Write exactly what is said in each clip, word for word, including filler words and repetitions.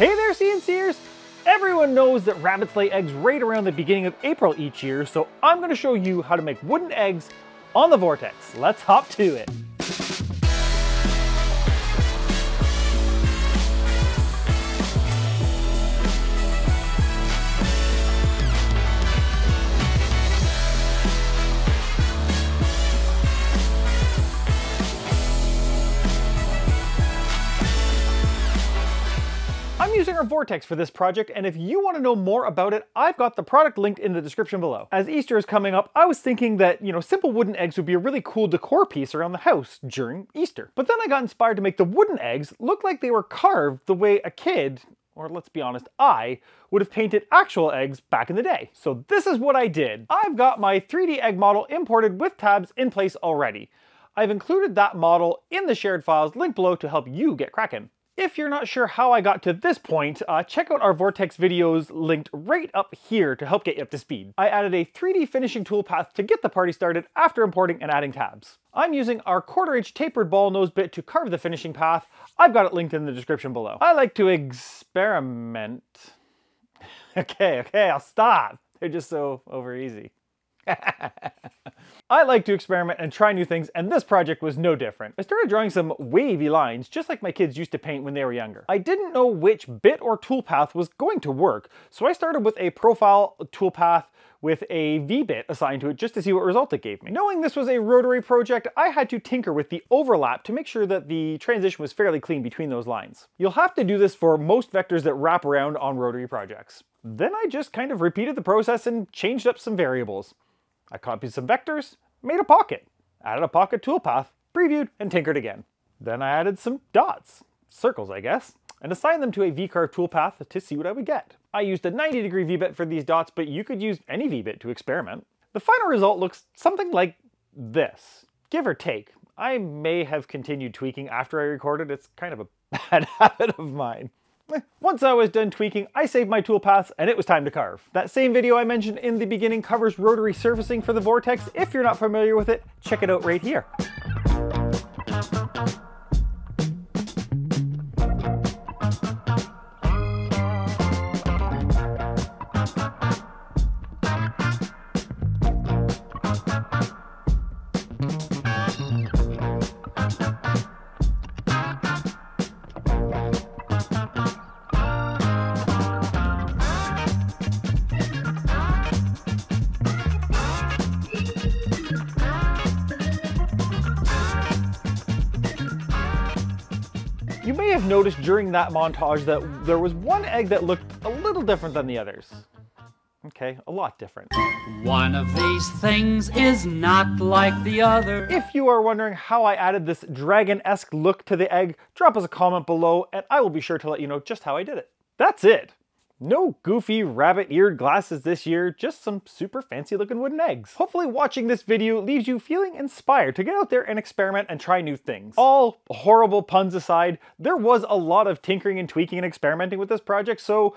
Hey there, CNCers! Everyone knows that rabbits lay eggs right around the beginning of April each year, so I'm going to show you how to make wooden eggs on the Vortex. Let's hop to it. I'm using our Vortex for this project, and if you want to know more about it, I've got the product linked in the description below. As Easter is coming up, I was thinking that, you know, simple wooden eggs would be a really cool decor piece around the house during Easter. But then I got inspired to make the wooden eggs look like they were carved the way a kid, or let's be honest, I, would have painted actual eggs back in the day. So this is what I did. I've got my three D egg model imported with tabs in place already. I've included that model in the shared files linked below to help you get cracking. If you're not sure how I got to this point, uh, check out our Vortex videos linked right up here to help get you up to speed. I added a three D finishing toolpath to get the party started after importing and adding tabs. I'm using our quarter inch tapered ball nose bit to carve the finishing path. I've got it linked in the description below. I like to experiment. Okay, okay, I'll stop. They're just so over easy. I like to experiment and try new things, and this project was no different. I started drawing some wavy lines, just like my kids used to paint when they were younger. I didn't know which bit or toolpath was going to work, so I started with a profile toolpath with a V-bit assigned to it just to see what result it gave me. Knowing this was a rotary project, I had to tinker with the overlap to make sure that the transition was fairly clean between those lines. You'll have to do this for most vectors that wrap around on rotary projects. Then I just kind of repeated the process and changed up some variables. I copied some vectors, made a pocket, added a pocket toolpath, previewed, and tinkered again. Then I added some dots, circles I guess, and assigned them to a V-carve toolpath to see what I would get. I used a ninety degree V-bit for these dots, but you could use any V-bit to experiment. The final result looks something like this, give or take. I may have continued tweaking after I recorded, it's kind of a bad habit of mine. Once I was done tweaking, I saved my toolpaths and it was time to carve. That same video I mentioned in the beginning covers rotary surfacing for the Vortex. If you're not familiar with it, check it out right here. You may have noticed during that montage that there was one egg that looked a little different than the others. Okay, a lot different. One of these things is not like the other. If you are wondering how I added this dragon-esque look to the egg, drop us a comment below and I will be sure to let you know just how I did it. That's it. No goofy rabbit-eared glasses this year, just some super fancy looking wooden eggs. Hopefully watching this video leaves you feeling inspired to get out there and experiment and try new things. All horrible puns aside, there was a lot of tinkering and tweaking and experimenting with this project, so,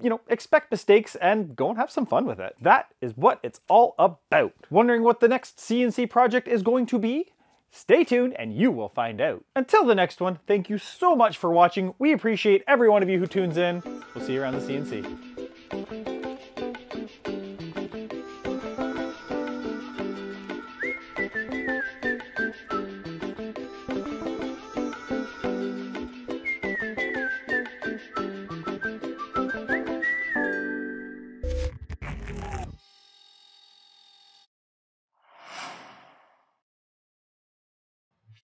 you know, expect mistakes and go and have some fun with it. That is what it's all about. Wondering what the next C N C project is going to be? Stay tuned and you will find out. Until the next one, thank you so much for watching. We appreciate every one of you who tunes in. We'll see you around the C N C.